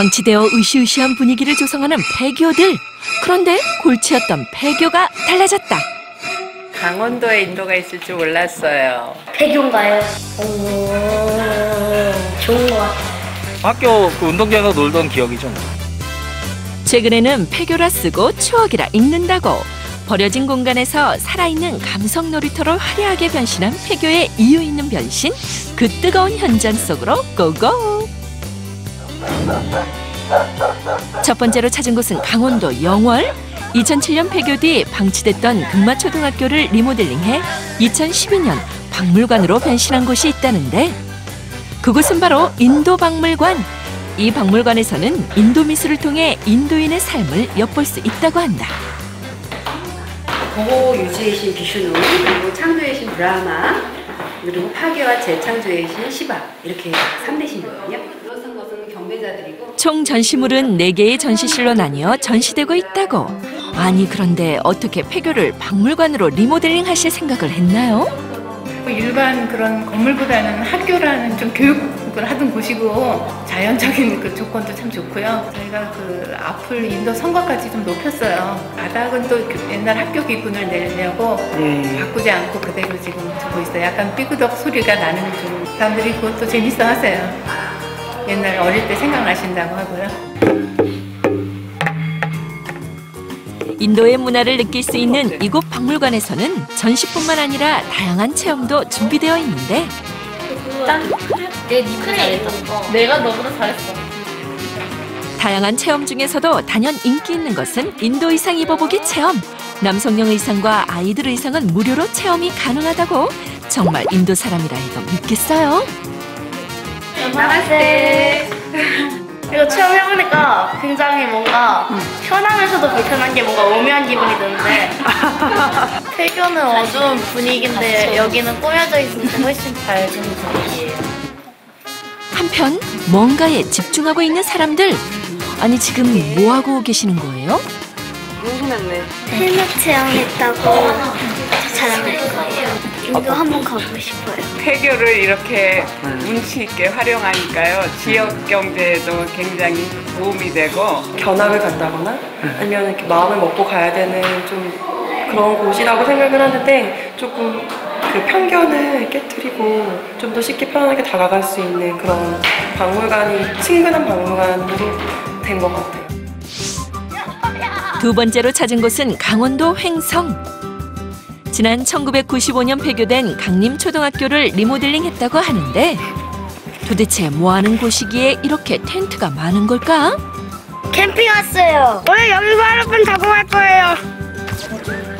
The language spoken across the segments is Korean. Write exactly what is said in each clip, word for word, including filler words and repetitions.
정치되어 으시으시한 분위기를 조성하는 폐교들. 그런데 골치였던 폐교가 달라졌다. 강원도에 인도가 있을 줄 몰랐어요. 폐교인가요? 오, 좋은 것 같아요. 학교 그 운동장에서 놀던 기억이죠 뭐. 최근에는 폐교라 쓰고 추억이라 읽는다고 버려진 공간에서 살아있는 감성 놀이터로 화려하게 변신한 폐교의 이유 있는 변신, 그 뜨거운 현장 속으로 고고! 첫 번째로 찾은 곳은 강원도 영월. 이천칠 년 폐교 뒤 방치됐던 금마초등학교를 리모델링해 이천십이 년 박물관으로 변신한 곳이 있다는데, 그곳은 바로 인도박물관. 이 박물관에서는 인도 미술을 통해 인도인의 삶을 엿볼 수 있다고 한다. 보호 유지의 신 비슈누, 그리고 창조의 신 브라마, 그리고 파괴와 재창조의 신 시바, 이렇게 삼 대 신이거든요. 이것은 것은 경배자들이고. 총 전시물은 네 개의 전시실로 나뉘어 전시되고 있다고. 아니, 그런데 어떻게 폐교를 박물관으로 리모델링 하실 생각을 했나요? 일반 그런 건물보다는 학교라는 좀 교육을 하던 곳이고, 자연적인 그 조건도 참 좋고요. 저희가 그 앞을 인도 성과까지 좀 높였어요. 바닥은 또 옛날 학교 기분을 내려고 음. 바꾸지 않고 그대로 지금 두고 있어요. 약간 삐그덕 소리가 나는 중. 사람들이 그것도 재밌어 하세요. 옛날 어릴 때 생각나신다고 하고요. 인도의 문화를 느낄 수 있는 이곳 박물관에서는 전시뿐만 아니라 다양한 체험도 준비되어 있는데, 다양한 체험 중에서도 단연 인기 있는 것은 인도 의상 입어보기 체험. 남성용 의상과 아이들 의상은 무료로 체험이 가능하다고. 정말 인도 사람이라 이거 믿겠어요? 나마스테. 이거 체험해보니까 굉장히 뭔가 편하면서도 불편한 게 뭔가 오묘한 기분이 드는데, 폐교는 어두운 분위기인데 여기는 꾸며져 있으니까 훨씬 밝은 분위기예요. 한편 뭔가에 집중하고 있는 사람들. 아니, 지금 뭐하고 계시는 거예요? 궁금했네. 헬멧 체험했다고 자랑할 거예요. 인도 한번 가고 싶어요. 폐교를 이렇게 운치 있게 활용하니까요, 지역 경제에도 굉장히 도움이 되고, 견학을 간다거나 아니면 이렇게 마음을 먹고 가야 되는 좀 그런 곳이라고 생각을 하는데, 조금 그 편견을 깨뜨리고 좀 더 쉽게 편안하게 다가갈 수 있는 그런 박물관이, 친근한 박물관으로 된 것 같아요. 두 번째로 찾은 곳은 강원도 횡성. 지난 천구백구십오 년 폐교된 강림초등학교를 리모델링했다고 하는데, 도대체 뭐하는 곳이기에 이렇게 텐트가 많은 걸까? 캠핑 왔어요. 오늘 여기서 하룻밤 자고 갈 거예요.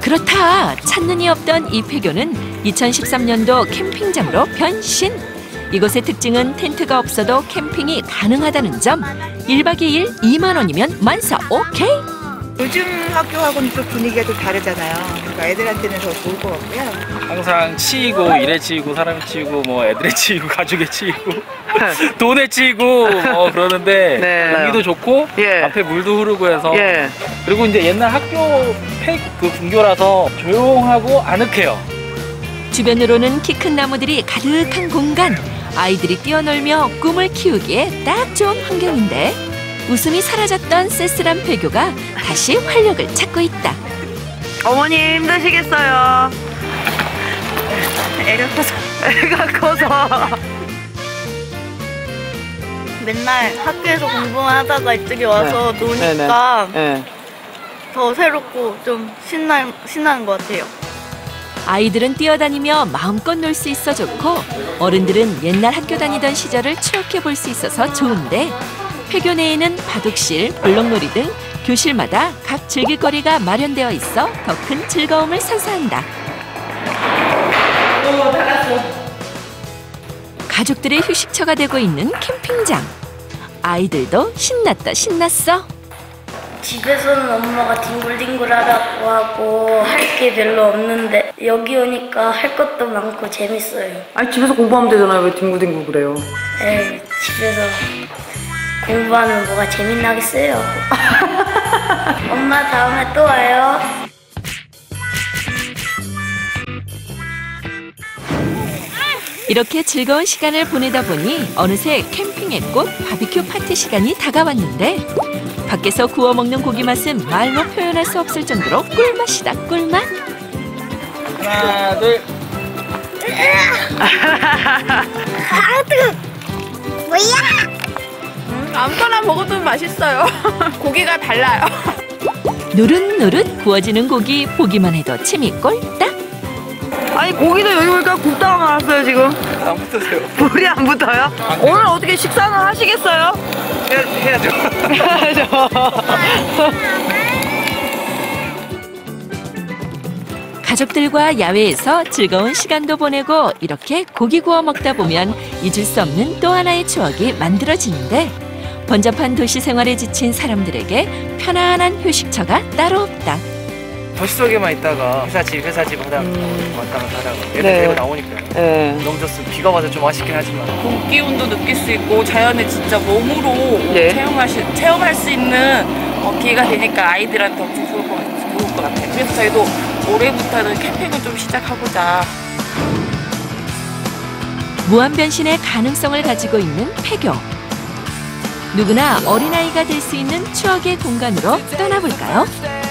그렇다. 찾는 이 없던 이 폐교는 이천십삼 년도 캠핑장으로 변신. 이곳의 특징은 텐트가 없어도 캠핑이 가능하다는 점. 일 박 이 일 이만 원이면 만사 오케이. 요즘 학교하고는 또 분위기가 좀 다르잖아요. 그러니까 애들한테는 더 좋을 것 같고요. 항상 치이고, 일에 치이고, 사람 치이고, 뭐 애들에 치이고, 가족에 치이고, 돈에 치이고, 어, 그러는데 네, 공기도 좋고, 예. 앞에 물도 흐르고 해서. 예. 그리고 이제 옛날 학교 폐 그 분교라서 조용하고 아늑해요. 주변으로는 키 큰 나무들이 가득한 공간. 아이들이 뛰어놀며 꿈을 키우기에 딱 좋은 환경인데, 웃음이 사라졌던 쓸쓸한 폐교가 다시 활력을 찾고 있다. 어머님 힘드시겠어요. 애가 커서. 애가 커서. 맨날 학교에서 공부만 하다가 이쪽에 와서 네. 노니까 네. 더 새롭고 좀 신나, 신나는 것 같아요. 아이들은 뛰어다니며 마음껏 놀 수 있어 좋고, 어른들은 옛날 학교 다니던 시절을 추억해 볼 수 있어서 좋은데, 폐교 내에는 바둑실, 블록놀이 등 교실마다 각 즐길거리가 마련되어 있어 더 큰 즐거움을 선사한다. 오, 다 갔어. 가족들의 휴식처가 되고 있는 캠핑장. 아이들도 신났다 신났어. 집에서는 엄마가 뒹굴뒹굴하다고 하고 할 게 별로 없는데, 여기 오니까 할 것도 많고 재밌어요. 아니, 집에서 공부하면 되잖아요. 왜 뒹굴뒹굴 그래요? 에이, 집에서 공부하면 뭐가 재밌나겠어요. 엄마 다음에 또 와요. 이렇게 즐거운 시간을 보내다 보니 어느새 캠핑의 꽃 바비큐 파티 시간이 다가왔는데 밖에서 구워 먹는 고기 맛은 말로 표현할 수 없을 정도로 꿀맛이다, 꿀맛. 하나, 둘. 아, 뜨거. 뭐야? 음, 아무거나 먹어도 맛있어요. 고기가 달라요. 노릇노릇 구워지는 고기 보기만 해도 침이 꼴딱. 아니 고기도 여기 보니까 굽다가 말았어요 지금. 안 붙었어요. 물이 안 붙어요? 아, 오늘 어떻게 식사는 하시겠어요? 해야, 해야죠. 해야죠. 가족들과 야외에서 즐거운 시간도 보내고 이렇게 고기 구워 먹다 보면 잊을 수 없는 또 하나의 추억이 만들어지는데 번잡한 도시 생활에 지친 사람들에게 편안한 휴식처가 따로 없다. 도시 속에만 있다가 회사집 회사집 하다가 음... 왔다 갔다 하다가 애들 네. 데리고 나오니까요. 네. 너무 좋습니다. 비가 와서 좀 아쉽긴 하지만 그 기운도 느낄 수 있고 자연에 진짜 몸으로 네. 체험할, 수, 체험할 수 있는 어, 기회가 되니까 아이들한테 엄청 좋을 것, 같, 좋을 것 같아요. 그래서 저희도 올해부터는 캠핑을 좀 시작하고자. 무한변신의 가능성을 가지고 있는 폐교. 누구나 어린아이가 될 수 있는 추억의 공간으로 떠나볼까요?